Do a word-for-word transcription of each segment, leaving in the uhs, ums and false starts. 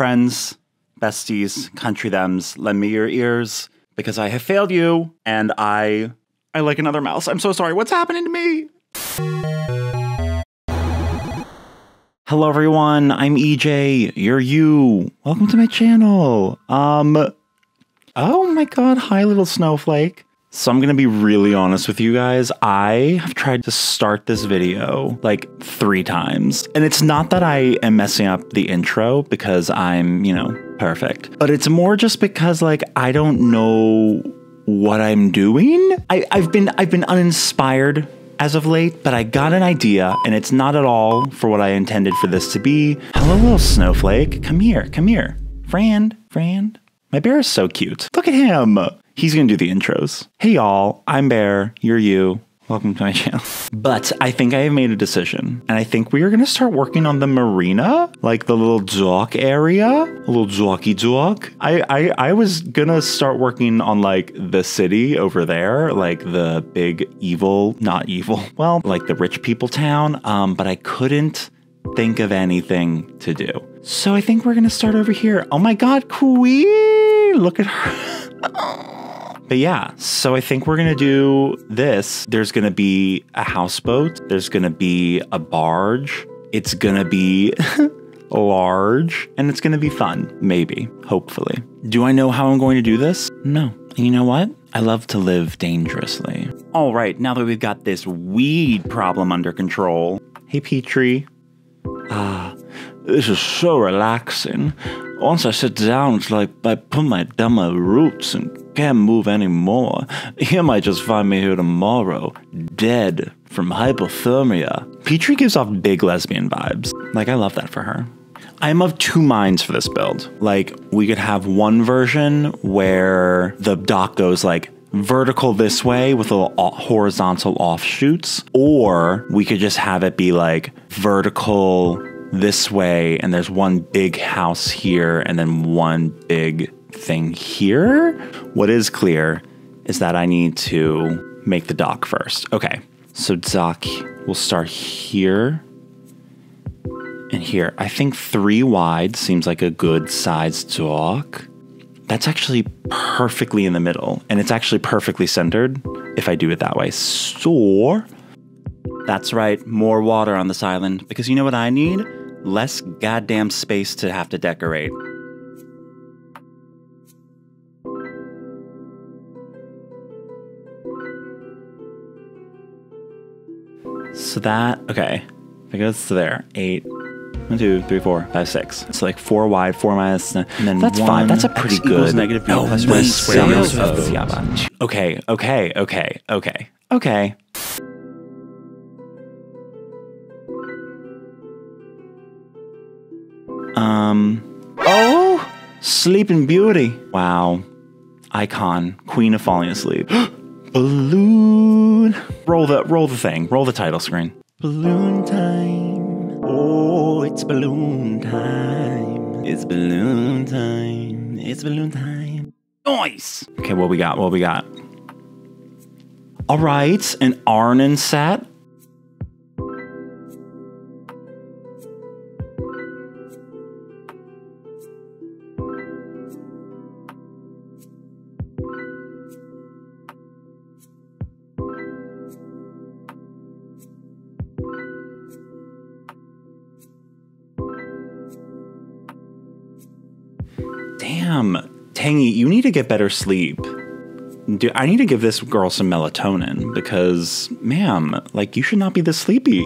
Friends, besties, country thems, lend me your ears because I have failed you and I, I like another mouse. I'm so sorry. What's happening to me? Hello everyone, I'm E J, you're you. Welcome to my channel. Um, oh my God, hi little snowflake. So I'm gonna be really honest with you guys. I have tried to start this video like three times. And it's not that I am messing up the intro because I'm, you know, perfect. But it's more just because like, I don't know what I'm doing. I, I've been, I've been uninspired as of late, but I got an idea and it's not at all for what I intended for this to be. Hello, little snowflake. Come here, come here. Friend, friend. My bear is so cute. Look at him. He's gonna do the intros. Hey y'all, I'm Bear, you're you. Welcome to my channel. But I think I have made a decision and I think we are gonna start working on the marina, like the little dock area, a little docky dock. I, I, I was gonna start working on like the city over there, like the big evil, not evil, well, like the rich people town, um, but I couldn't think of anything to do. So I think we're gonna start over here. Oh my God, Queen, look at her. But yeah, so I think we're gonna do this. There's gonna be a houseboat. There's gonna be a barge. It's gonna be large and it's gonna be fun, maybe, hopefully. Do I know how I'm going to do this? No. And you know what? I love to live dangerously. All right, now that we've got this weed problem under control. Hey, Petrie. Ah, this is so relaxing. Once I sit down, it's like I put my down my roots and can't move anymore. You might just find me here tomorrow, dead from hypothermia. Petrie gives off big lesbian vibes. Like, I love that for her. I'm of two minds for this build. Like, we could have one version where the dock goes like vertical this way with little horizontal offshoots, or we could just have it be like vertical this way and there's one big house here and then one big thing here. What is clear is that I need to make the dock first. Okay, so dock will start here and here. I think three wide seems like a good sized dock. That's actually perfectly in the middle and it's actually perfectly centered if I do it that way. So that's right, more water on this island because you know what I need? Less goddamn space to have to decorate. So that, okay, it goes to there, eight, one, two, three, four, five, six. It's like four wide, four minus, and then that's one, five, that's a pretty good. Negative no, plus one square root. Okay, okay, okay, okay, okay. Um, oh, Sleeping Beauty. Wow, icon, queen of falling asleep. Balloon. Roll the, roll the thing. Roll the title screen. Balloon time. Oh, it's balloon time. It's balloon time. It's balloon time. Nice. Okay, what we got? What we got? All right, an Arnon set. Damn, Tangy, you need to get better sleep. Dude, I need to give this girl some melatonin because, ma'am, like, you should not be this sleepy.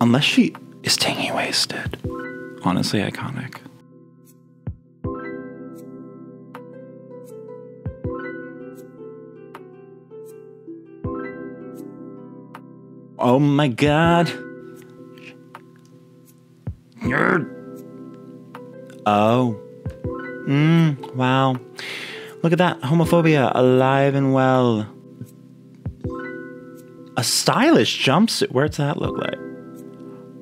Unless she is Tangy wasted. Honestly, iconic. Oh my God. Oh. Mmm, wow. Look at that, homophobia, alive and well. A stylish jumpsuit, where's that look like?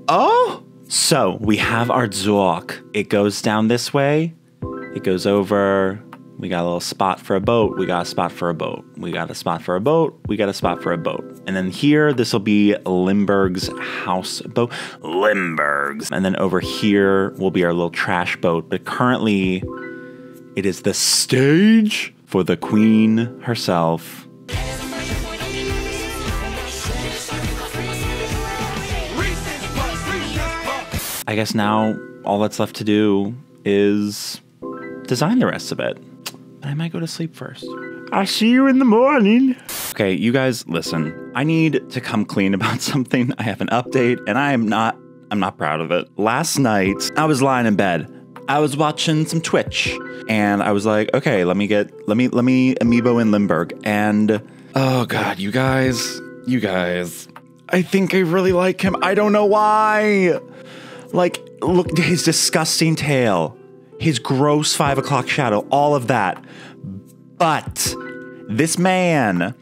Oh! So, we have our dock. It goes down this way, it goes over, We got a little spot for a boat. We got a spot for a boat. We got a spot for a boat. We got a spot for a boat. And then here, this will be Limburg's houseboat. Limburg's. And then over here will be our little trash boat. But currently, it is the stage for the queen herself. I guess now all that's left to do is design the rest of it. But I might go to sleep first. I'll see you in the morning. Okay, you guys, listen. I need to come clean about something. I have an update, and I am not, I'm not proud of it. Last night, I was lying in bed. I was watching some Twitch, and I was like, okay, let me get, let me, let me amiibo in Limburg. And, oh God, you guys, you guys, I think I really like him. I don't know why. Like, look, his disgusting tail. His gross five o'clock shadow, all of that. But this man,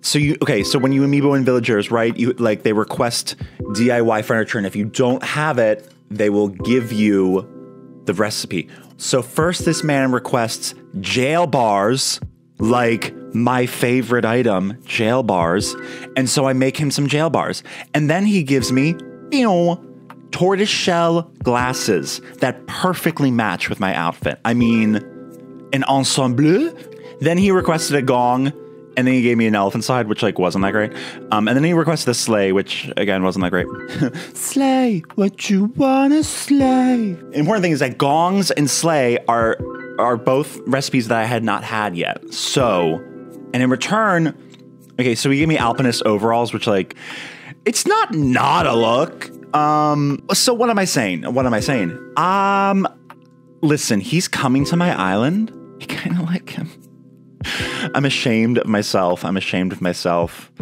so you, okay, so when you amiibo in villagers, right, you like they request D I Y furniture, and if you don't have it, they will give you the recipe. So first this man requests jail bars, like my favorite item, jail bars. And so I make him some jail bars. And then he gives me, you know, tortoiseshell glasses that perfectly match with my outfit. I mean, an ensemble. Then he requested a gong, and then he gave me an elephant side, which like wasn't that great. Um, and then he requested a sleigh, which again wasn't that great. Sleigh, what you wanna sleigh? Important thing is that gongs and sleigh are are both recipes that I had not had yet. So, and in return, okay, so he gave me alpinist overalls, which like, it's not not a look. Um, so what am I saying? What am I saying? Um, listen, he's coming to my island. I kind of like him. I'm ashamed of myself. I'm ashamed of myself.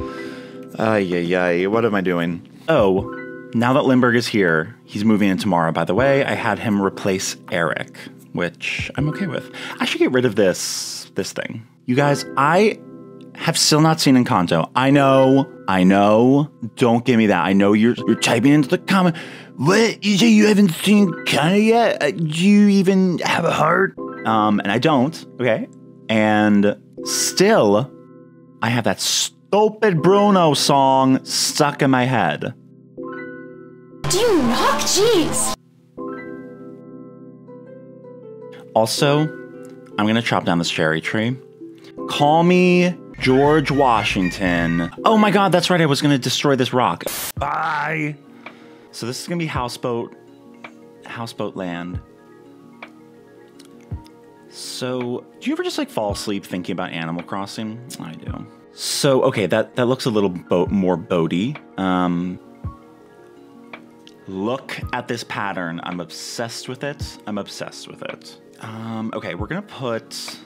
Ay, ay, ay. What am I doing? Oh, now that Limburg is here, he's moving in tomorrow. By the way, I had him replace Eric, which I'm okay with. I should get rid of this, this thing. You guys, I have still not seen Encanto. I know, I know. Don't give me that. I know you're you're typing into the comment. What? You say you haven't seen Encanto yet? Uh, do you even have a heart? Um, and I don't. Okay. And still, I have that stupid Bruno song stuck in my head. Do you rock? Jeez. Also, I'm gonna chop down this cherry tree. Call me George Washington. Oh my God, that's right. I was gonna destroy this rock. Bye. So this is gonna be houseboat, houseboat land. So do you ever just like fall asleep thinking about Animal Crossing? I do. So, okay, that, that looks a little boat more boaty. Um, look at this pattern. I'm obsessed with it. I'm obsessed with it. Um, okay, we're gonna put,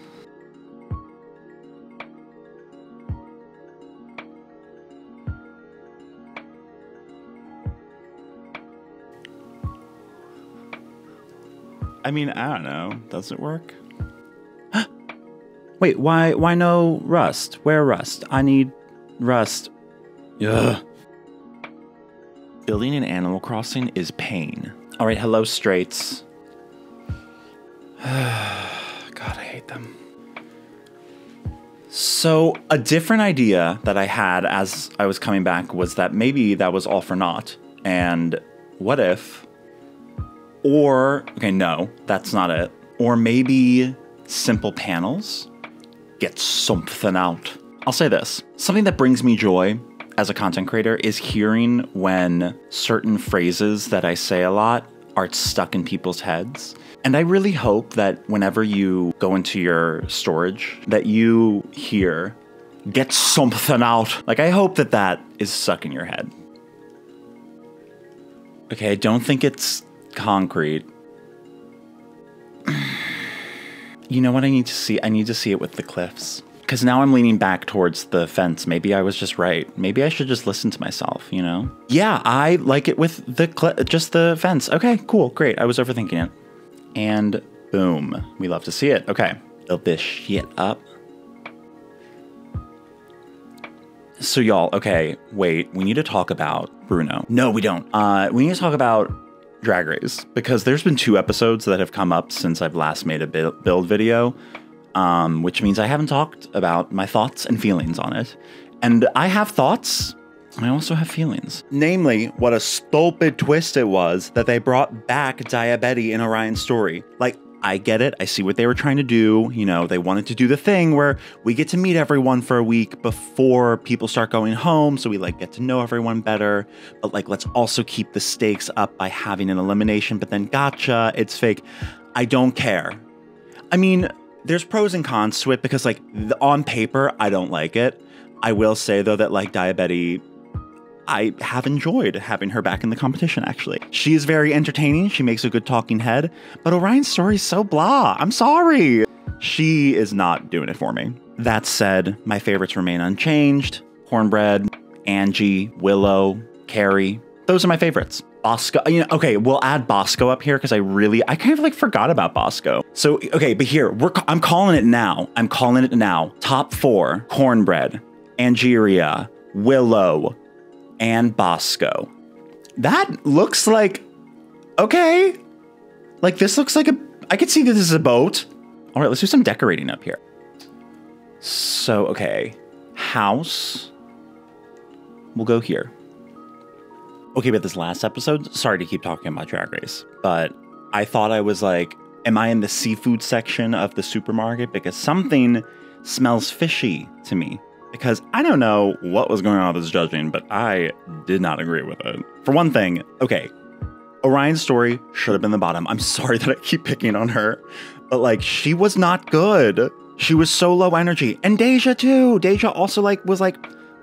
I mean, I don't know. Does it work? Wait, why why no rust? Where rust? I need rust. Ugh. Building an Animal Crossing is pain. All right, hello, straights. God, I hate them. So a different idea that I had as I was coming back was that maybe that was all for naught. And what if... Or, okay, no, that's not it. Or maybe simple panels. Get something out. I'll say this. Something that brings me joy as a content creator is hearing when certain phrases that I say a lot are stuck in people's heads. And I really hope that whenever you go into your storage, that you hear, get something out. Like, I hope that that is stuck in your head. Okay, I don't think it's concrete. You know what I need to see? I need to see it with the cliffs. Because now I'm leaning back towards the fence. Maybe I was just right. Maybe I should just listen to myself, you know? Yeah, I like it with the cl- just the fence. Okay, cool, great. I was overthinking it. And boom. We love to see it. Okay. Build this shit up. So y'all, okay, wait. We need to talk about Bruno. No, we don't. Uh, we need to talk about Drag Race, because there's been two episodes that have come up since I've last made a build video. um, which means I haven't talked about my thoughts and feelings on it. And I have thoughts, and I also have feelings. Namely, what a stupid twist it was that they brought back Diabetti in Orion's story. Like, I get it. I see what they were trying to do. You know, they wanted to do the thing where we get to meet everyone for a week before people start going home. So we like get to know everyone better. But like, let's also keep the stakes up by having an elimination. But then gotcha, it's fake. I don't care. I mean, there's pros and cons to it because like on paper, I don't like it. I will say though that like Diabetti, I have enjoyed having her back in the competition, actually. She is very entertaining. She makes a good talking head, but Orion's story is so blah. I'm sorry. She is not doing it for me. That said, my favorites remain unchanged. Cornbread, Angie, Willow, Carrie. Those are my favorites. Bosco, you know, okay, we'll add Bosco up here because I really, I kind of like forgot about Bosco. So, okay, but here, we're, I'm calling it now. I'm calling it now. Top four, Cornbread, Angeria, Willow, and Bosco. That looks like, okay. Like this looks like a, I could see that this is a boat. All right, let's do some decorating up here. So, okay, house, we'll go here. Okay, but this last episode, sorry to keep talking about Drag Race, but I thought I was like, am I in the seafood section of the supermarket? Because something smells fishy to me. Because I don't know what was going on with this judging, but I did not agree with it. For one thing, okay, Orion's story should have been the bottom. I'm sorry that I keep picking on her, but like she was not good. She was so low energy. And Deja too. Deja also like was like,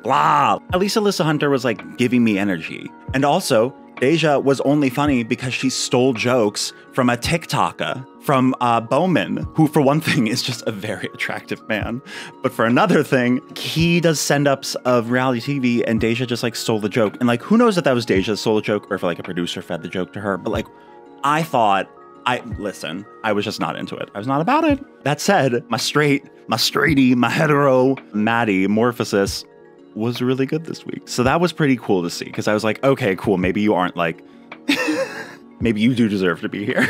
blah. At least Alyssa Hunter was like giving me energy. And also Deja was only funny because she stole jokes from a TikToker, from uh, Bowman, who for one thing is just a very attractive man. But for another thing, he does send-ups of reality T V and Deja just like stole the joke. And like, who knows if that was Deja that stole the joke or if like a producer fed the joke to her. But like, I thought, I listen, I was just not into it. I was not about it. That said, my straight, my straighty, my hetero, Maddie, Morphosis, was really good this week. So that was pretty cool to see because I was like, okay, cool. Maybe you aren't like, maybe you do deserve to be here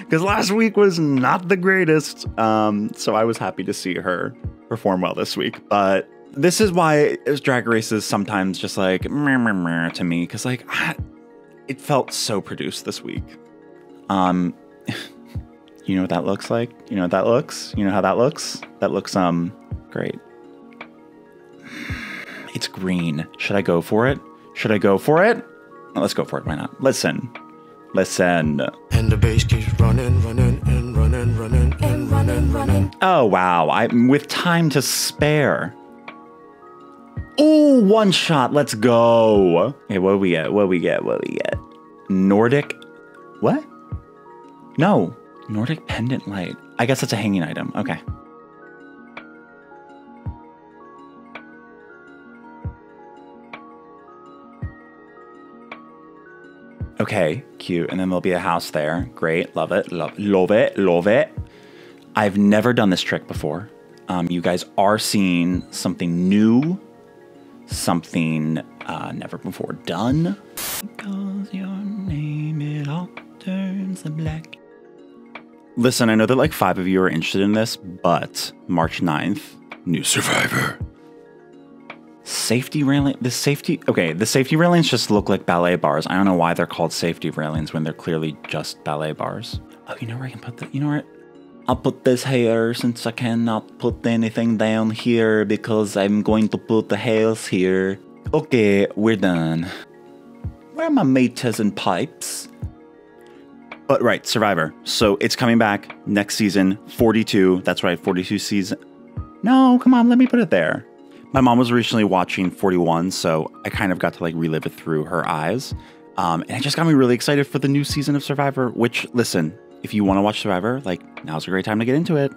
because last week was not the greatest. Um, so I was happy to see her perform well this week. But this is why Drag Race is sometimes just like meh, meh, meh, to me because like I, it felt so produced this week. Um, you know what that looks like? You know what that looks? You know how that looks? That looks um great. It's green. Should I go for it? Should I go for it? No, let's go for it. Why not? Listen. Listen. And the bass keeps running, running, and running, running, and running, running. Oh, wow. I'm with time to spare. Oh, one shot. Let's go. Hey, what do we get? What do we get? What do we get? Nordic. What? No. Nordic pendant light. I guess that's a hanging item. Okay. Okay, cute. And then there'll be a house there. Great. Love it. Love, love it. Love it. I've never done this trick before. Um, you guys are seeing something new, something uh, never before done. Because your name, it all turns to black. Listen, I know that like five of you are interested in this, but March ninth, new Survivor. Safety railing, the safety, okay, the safety railings just look like ballet bars. I don't know why they're called safety railings when they're clearly just ballet bars. Oh, you know where I can put the, you know where, I'll put this here since I cannot put anything down here because I'm going to put the hails here. Okay, we're done. Where are my meters and pipes? But right, Survivor. So it's coming back next season, forty-two. That's right, forty-two season. No, come on, let me put it there. My mom was originally watching forty-one, so I kind of got to like relive it through her eyes. Um, and it just got me really excited for the new season of Survivor, which, listen, if you want to watch Survivor, like now's a great time to get into it.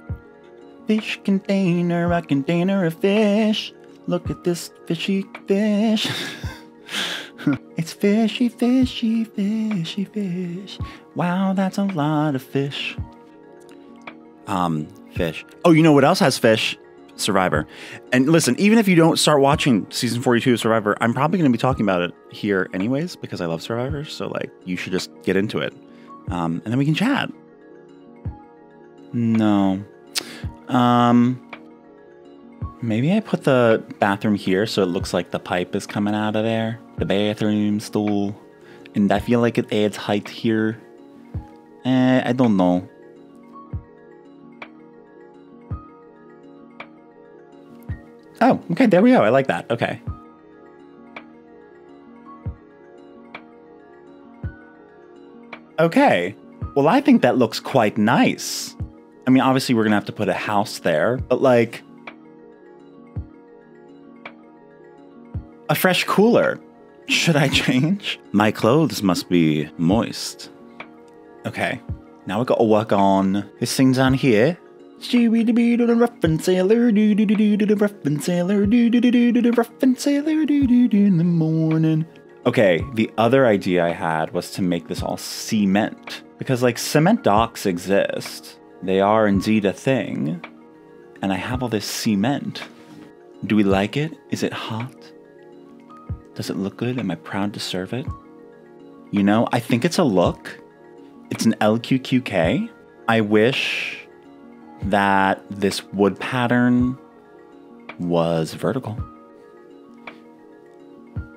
Fish container, a container of fish. Look at this fishy fish. It's fishy, fishy, fishy fish. Wow, that's a lot of fish. Um, fish. Oh, you know what else has fish? Survivor. And listen, even if you don't start watching season forty-two of Survivor, I'm probably going to be talking about it here anyways because I love Survivor. So like you should just get into it um, and then we can chat. No. Um, maybe I put the bathroom here so it looks like the pipe is coming out of there. The bathroom stool. And I feel like it adds height here. Eh, I don't know. Oh, okay, there we go. I like that. Okay. Okay. Well, I think that looks quite nice. I mean, obviously we're gonna have to put a house there, but like... a fresh cooler. Should I change? My clothes must be moist. Okay. Now we gotta work on this thing's on here. Rough and sailor, do do do do do do rough and sailor, do do do do do do rough and sailor, do do do in the morning. Okay, the other idea I had was to make this all cement. Because like cement docks exist. They are indeed a thing. And I have all this cement. Do we like it? Is it hot? Does it look good? Am I proud to serve it? You know, I think it's a look. It's an L Q Q K. I wish that this wood pattern was vertical.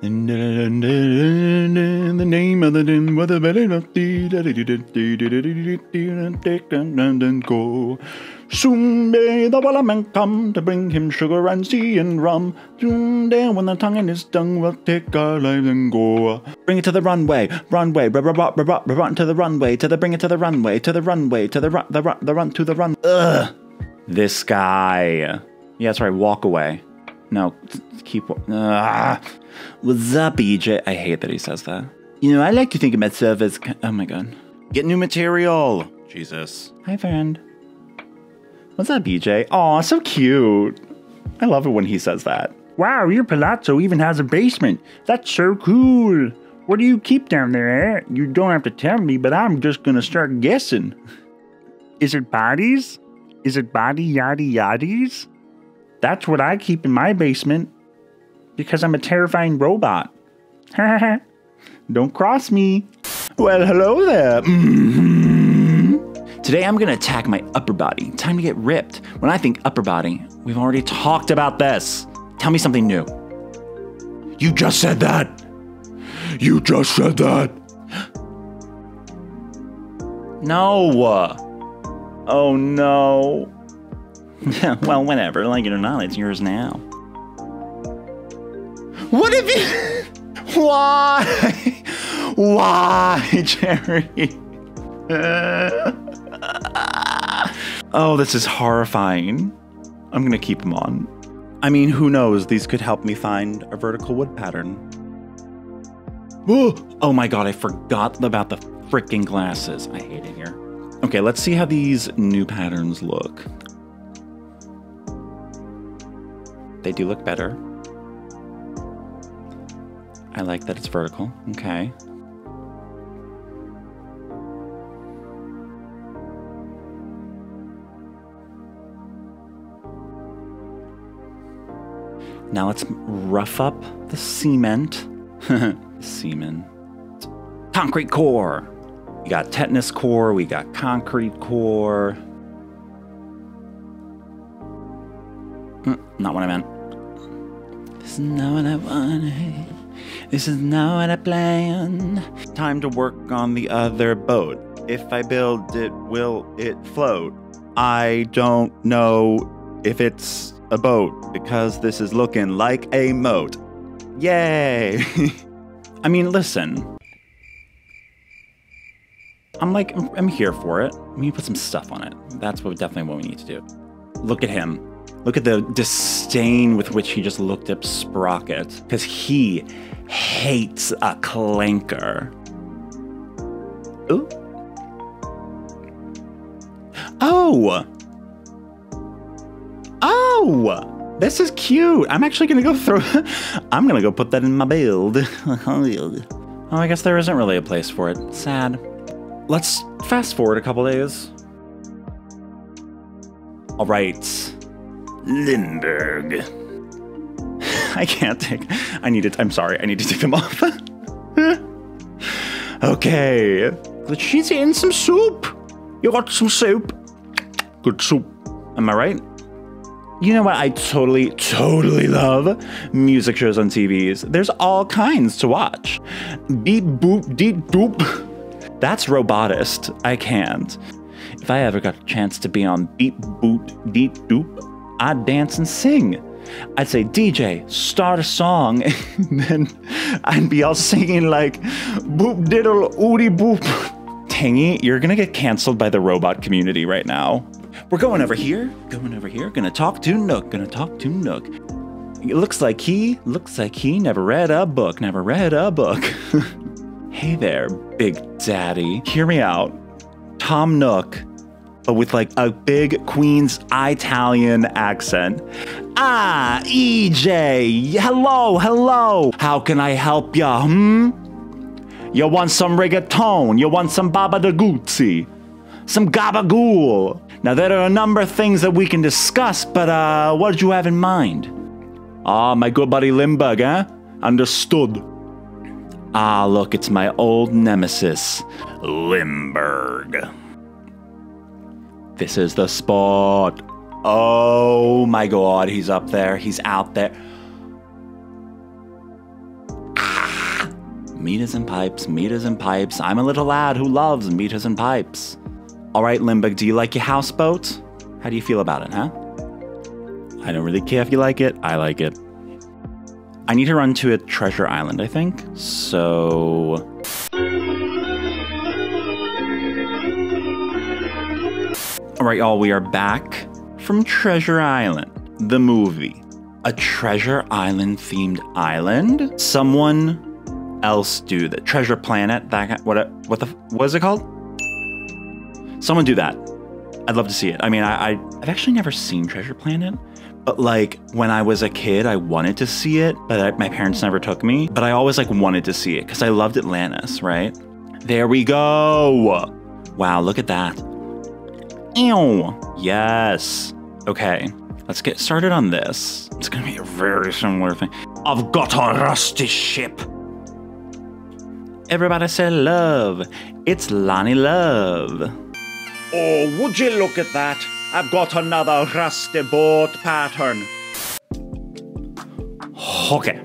In the name of the din, whether better not be and go. Soon may the wallaman come to bring him sugar and sea and rum. Soon day when the tongue in his tongue will take our lives and go. Bring it to the runway, runway, run to the runway, to the bring it to the runway, to the runway, to the run, the run, the run, to the run. Ugh! This guy. Yeah, that's right, walk away. No, keep. Uh, what's up, E J? I hate that he says that. You know, I like to think of myself as. Oh my god. Get new material. Jesus. Hi, friend. What's up, E J? Aw, so cute. I love it when he says that. Wow, your palazzo even has a basement. That's so cool. What do you keep down there, eh? You don't have to tell me, but I'm just gonna start guessing. Is it bodies? Is it body yaddy yaddies? That's what I keep in my basement because I'm a terrifying robot. Don't cross me. Well, hello there. Mm-hmm. Today I'm gonna attack my upper body. Time to get ripped. When I think upper body, we've already talked about this. Tell me something new. You just said that. You just said that. No. Oh no. Well, whatever, like it or not, it's yours now. What if you... Why? Why, Jerry? Oh, this is horrifying. I'm gonna keep them on. I mean, who knows? These could help me find a vertical wood pattern. Oh my god, I forgot about the freaking glasses. I hate it here. Okay, let's see how these new patterns look. They do look better. I like that it's vertical. Okay. Now let's rough up the cement. Semen. Concrete core. We got tetanus core. We got concrete core. Not what I meant. This is not what I wanted. This is not what I planned. Time to work on the other boat. If I build it, will it float? I don't know if it's a boat because this is looking like a moat. Yay! I mean, listen. I'm like, I'm, I'm here for it. Let me put some stuff on it. That's what definitely what we need to do. Look at him. Look at the disdain with which he just looked at Sprocket, because he hates a clanker. Ooh. Oh! Oh! This is cute! I'm actually gonna go through... I'm gonna go put that in my build. Oh, I guess there isn't really a place for it. Sad. Let's fast forward a couple days. All right. Lindbergh. I can't take... I need to... I'm sorry. I need to take them off. Okay. Let's in some soup. You got some soup. Good soup. Am I right? You know what I totally, totally love? Music shows on T Vs. There's all kinds to watch. Beep, boop, deep, boop. That's robotist. I can't. If I ever got a chance to be on Beep, Boop, Deep, Doop, I'd dance and sing. I'd say, D J, start a song, and then I'd be all singing like, boop, diddle, oodie, boop. Tangy, you're gonna get canceled by the robot community right now. We're going over here, going over here, gonna talk to Nook, gonna talk to Nook. It looks like he, looks like he never read a book, never read a book. Hey there, Big Daddy. Hear me out. Tom Nook, but with like a big Queens Italian accent. Ah, E J, hello, hello. How can I help ya, hmm? You want some reggaeton? You want some baba da guzzi? Some gabagool? Now, there are a number of things that we can discuss, but uh, what did you have in mind? Ah, my good buddy Lindbergh, eh? Understood. Ah, look, it's my old nemesis, Lindbergh. This is the spot. Oh my god, he's up there, he's out there. Ah! Meters and pipes, meters and pipes. I'm a little lad who loves meters and pipes. All right, Lindbergh, do you like your houseboat? How do you feel about it, huh? I don't really care if you like it, I like it. I need to run to a treasure island, I think, so... All right, y'all, we are back from Treasure Island, the movie. A Treasure Island-themed island? Someone else do that. Treasure Planet, that what, what the, what is it called? Someone do that. I'd love to see it. I mean, I, I, I've actually never seen Treasure Planet, but like when I was a kid, I wanted to see it, but I, my parents never took me. But I always like wanted to see it because I loved Atlantis, right? There we go. Wow, look at that. Ew. Yes. Okay, let's get started on this. It's gonna be a very similar thing. I've got a rusty ship. Everybody say love. It's Lonnie Love. Oh, would you look at that? I've got another rusty boat pattern. Okay.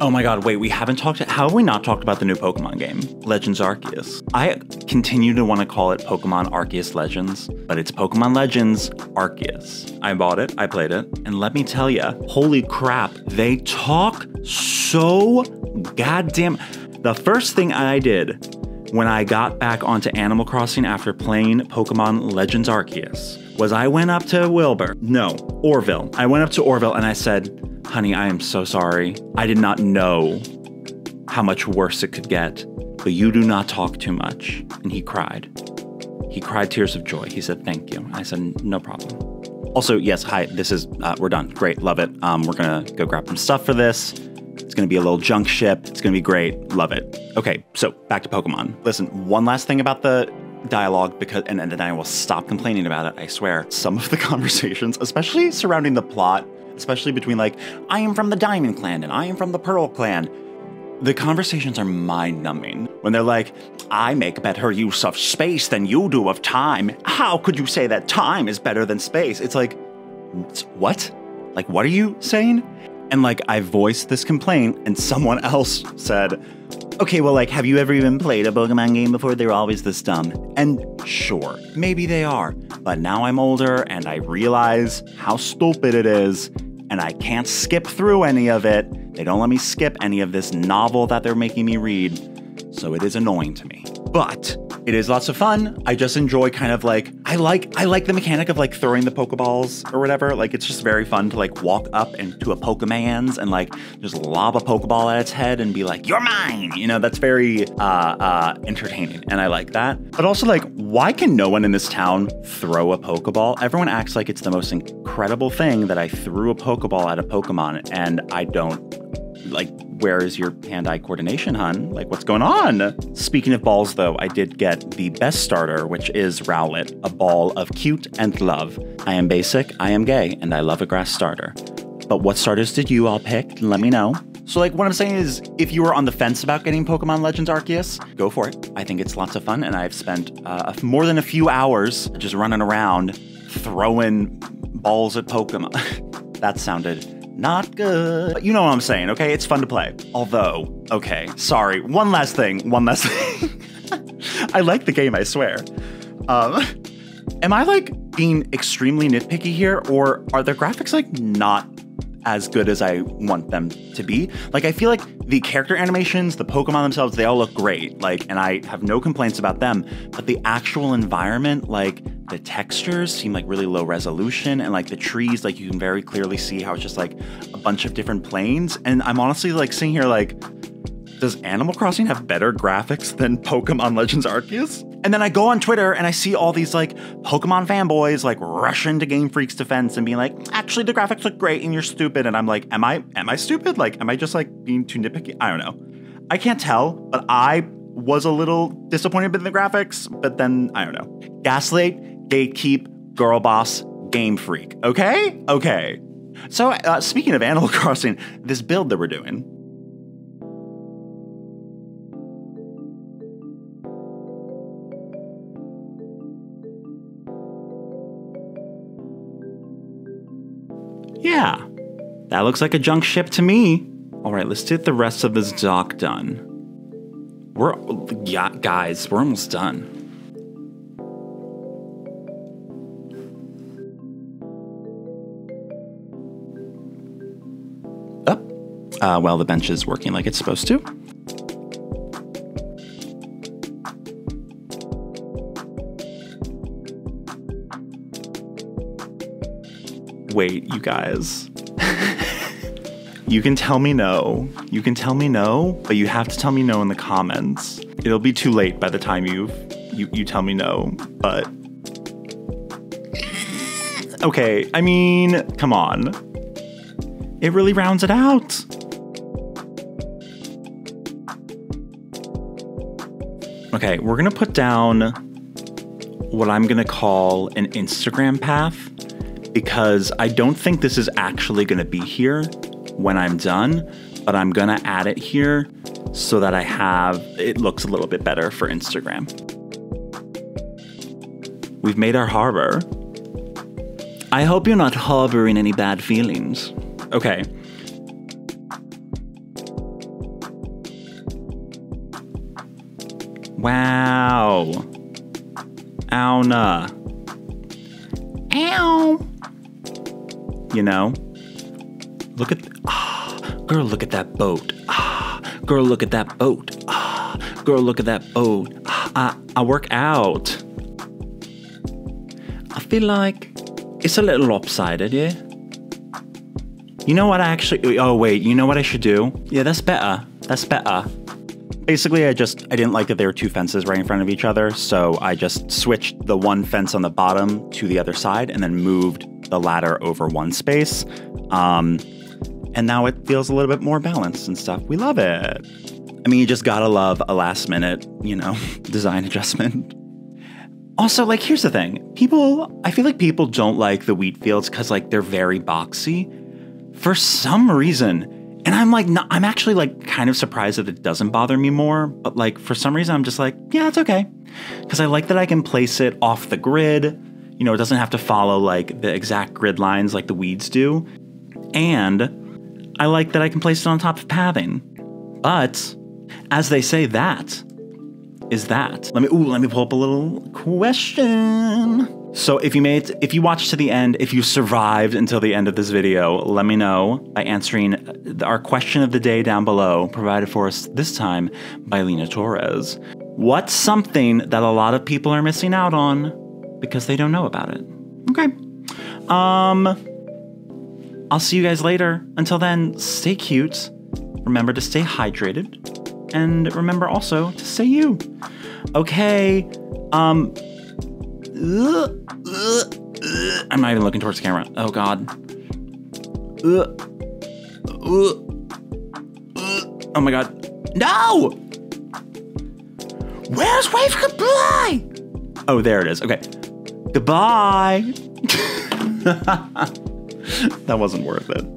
Oh my god, wait, we haven't talked, how have we not talked about the new Pokemon game, Legends Arceus? I continue to want to call it Pokemon Arceus Legends, but it's Pokemon Legends Arceus. I bought it, I played it, and let me tell you, holy crap, they talk so goddamn... The first thing I did when I got back onto Animal Crossing after playing Pokemon Legends Arceus was I went up to Wilbur, no, Orville. I went up to Orville and I said, honey, I am so sorry. I did not know how much worse it could get, but you do not talk too much. And he cried. He cried tears of joy. He said, thank you. I said, no problem. Also, yes, hi, this is, uh, we're done. Great, love it. Um, we're gonna go grab some stuff for this. It's gonna be a little junk ship. It's gonna be great, love it. Okay, so back to Pokemon. Listen, one last thing about the dialogue, because, and, and then I will stop complaining about it, I swear. Some of the conversations, especially surrounding the plot, especially between like, I am from the Diamond Clan and I am from the Pearl Clan. The conversations are mind-numbing. When they're like, I make better use of space than you do of time. How could you say that time is better than space? It's like, what? Like, what are you saying? And like, I voiced this complaint and someone else said, okay, well, like, have you ever even played a Pokemon game before? They're always this dumb. And sure, maybe they are. But now I'm older and I realize how stupid it is. And I can't skip through any of it. They don't let me skip any of this novel that they're making me read. So it is annoying to me. But it is lots of fun. I just enjoy kind of like, I like I like the mechanic of like throwing the Pokeballs or whatever. Like, it's just very fun to like walk up into a Pokemon's and like just lob a Pokeball at its head and be like, you're mine. You know, that's very uh, uh, entertaining. And I like that. But also like, why can no one in this town throw a Pokeball? Everyone acts like it's the most incredible thing that I threw a Pokeball at a Pokemon, and I don't. Like, where is your hand-eye coordination, hun? Like, what's going on? Speaking of balls, though, I did get the best starter, which is Rowlet, a ball of cute and love. I am basic, I am gay, and I love a grass starter. But what starters did you all pick? Let me know. So like what I'm saying is, if you were on the fence about getting Pokemon Legends Arceus, go for it. I think it's lots of fun, and I've spent uh, more than a few hours just running around throwing balls at Pokemon. That sounded not good. But you know what I'm saying, okay? It's fun to play. Although, okay, sorry. One last thing, one last thing. I like the game, I swear. Um, am I like being extremely nitpicky here, or are the graphics like not as good as I want them to be? Like, I feel like the character animations, the Pokemon themselves, they all look great. Like, and I have no complaints about them, but the actual environment, like the textures seem like really low resolution, and like the trees, like you can very clearly see how it's just like a bunch of different planes. And I'm honestly like sitting here like, does Animal Crossing have better graphics than Pokemon Legends Arceus? And then I go on Twitter and I see all these like Pokemon fanboys like rush into Game Freak's defense and being like, actually the graphics look great and you're stupid. And I'm like, am I, am I stupid? Like, am I just like being too nitpicky? I don't know. I can't tell, but I was a little disappointed in the graphics, but then I don't know. Gaslight, gatekeep, girl boss, Game Freak. Okay? Okay. So uh, speaking of Animal Crossing, this build that we're doing, yeah, that looks like a junk ship to me. All right, let's get the rest of this dock done. We're, yeah, guys, we're almost done. Up. Uh, well, the bench is working like it's supposed to. Wait, you guys. You can tell me no. You can tell me no, but you have to tell me no in the comments. It'll be too late by the time you've, you you tell me no, but. Okay, I mean, come on. It really rounds it out. Okay, we're gonna put down what I'm gonna call an Instagram path, because I don't think this is actually gonna be here when I'm done, but I'm gonna add it here so that I have, it looks a little bit better for Instagram. We've made our harbor. I hope you're not harboring any bad feelings. Okay. Wow. Auna. Ow. You know, look at, ah, girl, look at that boat. Ah, girl, look at that boat. Ah, girl, look at that boat. Ah, I, I work out. I feel like it's a little lopsided, yeah? You know what I actually, oh wait, you know what I should do? Yeah, that's better, that's better. Basically, I just, I didn't like that there were two fences right in front of each other, so I just switched the one fence on the bottom to the other side and then moved the ladder over one space. Um, and now it feels a little bit more balanced and stuff. We love it. I mean, you just gotta love a last minute, you know, design adjustment. Also, like, here's the thing. People, I feel like people don't like the wheat fields because like they're very boxy for some reason. And I'm like, not, I'm actually like kind of surprised that it doesn't bother me more, but like for some reason I'm just like, yeah, it's okay. Cause I like that I can place it off the grid. You know, it doesn't have to follow like the exact grid lines like the weeds do. And I like that I can place it on top of pathing. But as they say, that is that. Let me, ooh, let me pull up a little question. So if you made, if you watched to the end, if you survived until the end of this video, let me know by answering our question of the day down below, provided for us this time by Lena Torres. What's something that a lot of people are missing out on because they don't know about it? Okay. Um, I'll see you guys later. Until then, stay cute. Remember to stay hydrated. And remember also to stay you. Okay. Um, uh, uh, uh, I'm not even looking towards the camera. Oh, God. Uh, uh, uh, oh, my God. No! Where's Wave Goodbye? Oh, there it is. Okay. Goodbye. That wasn't worth it.